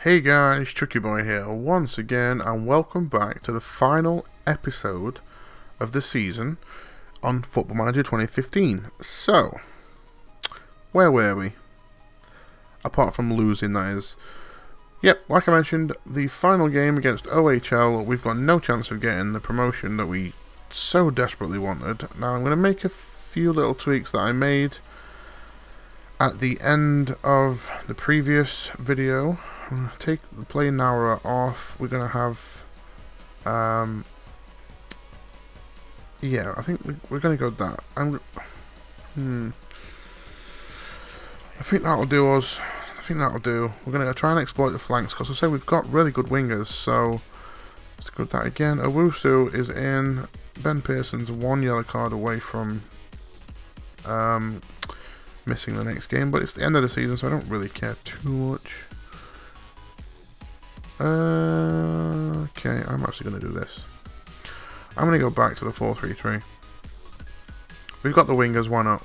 Hey guys, Chucky Boy here once again, and welcome back to the final episode of the season on Football Manager 2015. So, where were we? Apart from losing, that is. Yep, like I mentioned, the final game against OHL, we've got no chance of getting the promotion that we so desperately wanted. Now I'm going to make a few little tweaks that I made at the end of the previous video. I'm going to take the play Nauru off. We're going to have, yeah, I think we're going to go that. I think that'll do us. I think that'll do. We're going to try and exploit the flanks, because I say we've got really good wingers, so let's go that again. Owusu is in. Ben Pearson's one yellow card away from, missing the next game, but it's the end of the season, so I don't really care too much. Okay, I'm actually going to do this. I'm going to go back to the 4-3-3. We've got the wingers, why not?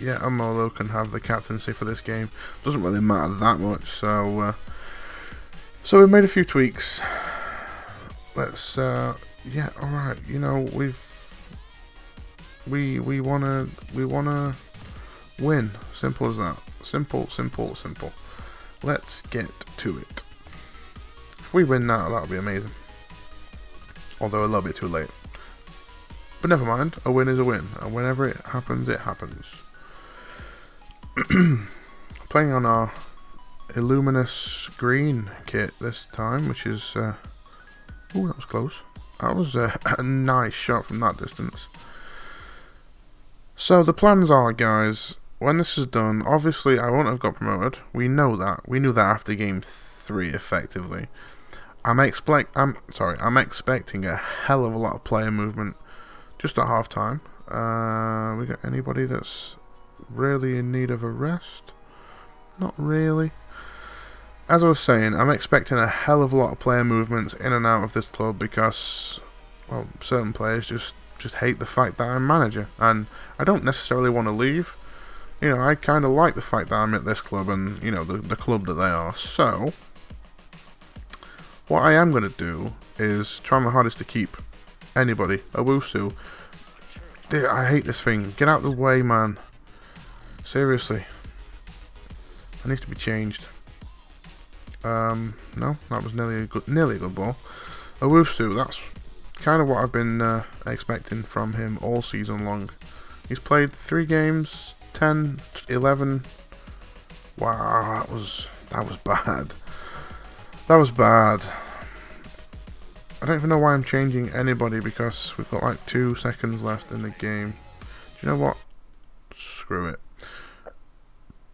Yeah, Amolo can have the captaincy for this game. Doesn't really matter that much, so... so we've made a few tweaks. Let's, yeah, alright, you know, we've... We wanna win. Simple as that. Simple, simple, simple. Let's get to it. If we win now, that'll be amazing. Although a little bit too late. But never mind. A win is a win, and whenever it happens, it happens. Playing on our Illuminous Green kit this time, which is oh, that was close. That was a nice shot from that distance. So the plans are, guys, when this is done, obviously I won't have got promoted. We know that. We knew that after game 3, effectively. I'm expecting a hell of a lot of player movement just at half time. We got anybody that's really in need of a rest? Not really. As I was saying, I'm expecting a hell of a lot of player movements in and out of this club because, well, certain players just hate the fact that I'm manager, and I don't necessarily want to leave. You know, I kind of like the fact that I'm at this club, and you know the club that they are. So what I am going to do is try my hardest to keep anybody. Owusu, dude, I hate this thing. Get out of the way, man. Seriously, I need to be changed. No, that was nearly a good ball. Owusu, that's kind of what I've been expecting from him all season long. He's played 3 games, 10, 11. Wow, that was bad. That was bad. I don't even know why I'm changing anybody because we've got like 2 seconds left in the game. Do you know what? Screw it.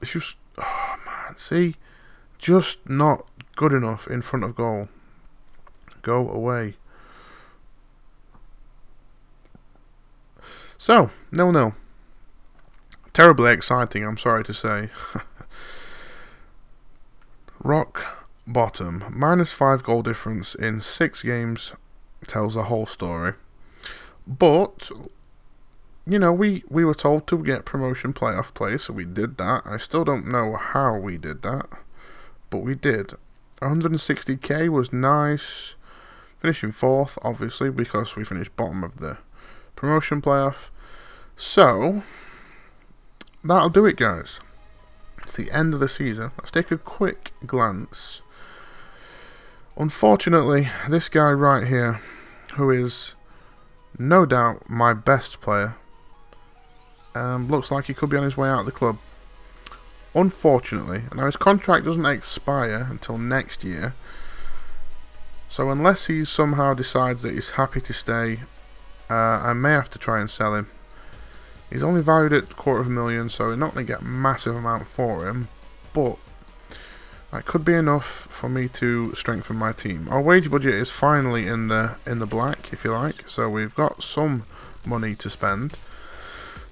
It's just, oh man, see, just not good enough in front of goal. Go away. So, 0-0. Terribly exciting, I'm sorry to say. Rock bottom. -5 goal difference in 6 games tells the whole story. But, you know, we were told to get promotion playoff play, so we did that. I still don't know how we did that, but we did. 160k was nice. Finishing 4th, obviously, because we finished bottom of the promotion playoff. So that'll do it, guys. It's the end of the season. Let's take a quick glance. Unfortunately, this guy right here, who is no doubt my best player, looks like he could be on his way out of the club. Unfortunately. Now his contract doesn't expire until next year, so unless he somehow decides that he's happy to stay, I may have to try and sell him. He's only valued at $250,000, so we're not going to get a massive amount for him, but that could be enough for me to strengthen my team. Our wage budget is finally in the black, if you like, so we've got some money to spend.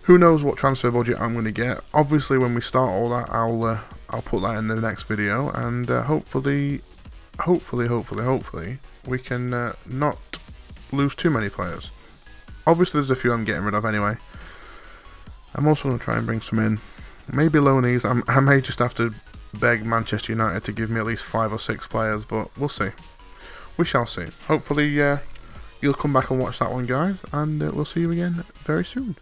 Who knows what transfer budget I'm going to get? Obviously, when we start all that, I'll put that in the next video, and hopefully hopefully, we can not lose too many players. Obviously, there's a few I'm getting rid of anyway. I'm also going to try and bring some in. Maybe loanees. I may just have to beg Manchester United to give me at least 5 or 6 players, but we'll see. We shall see. Hopefully, you'll come back and watch that one, guys, and we'll see you again very soon.